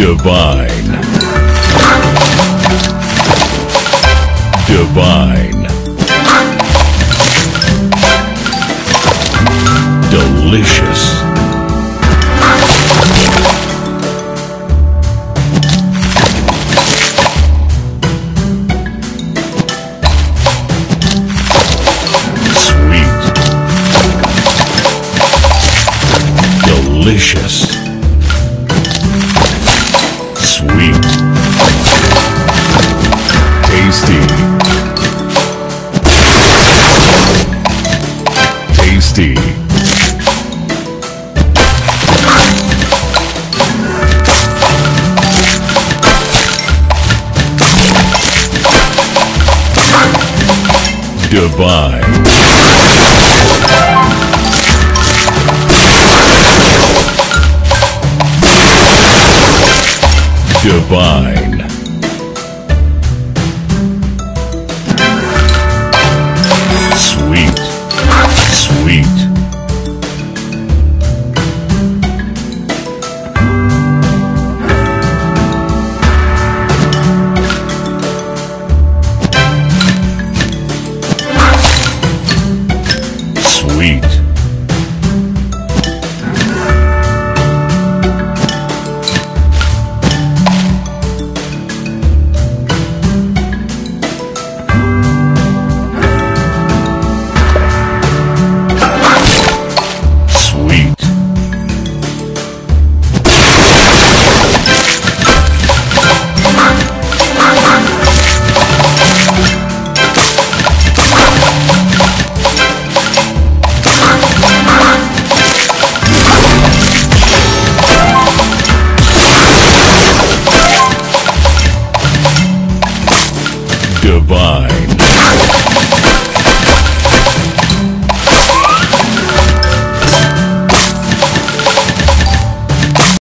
Divine. Divine. Delicious. Sweet. Delicious. Sweet. Tasty. Tasty. Divine. Divine. Sweet. Sweet. Sweet. Divine.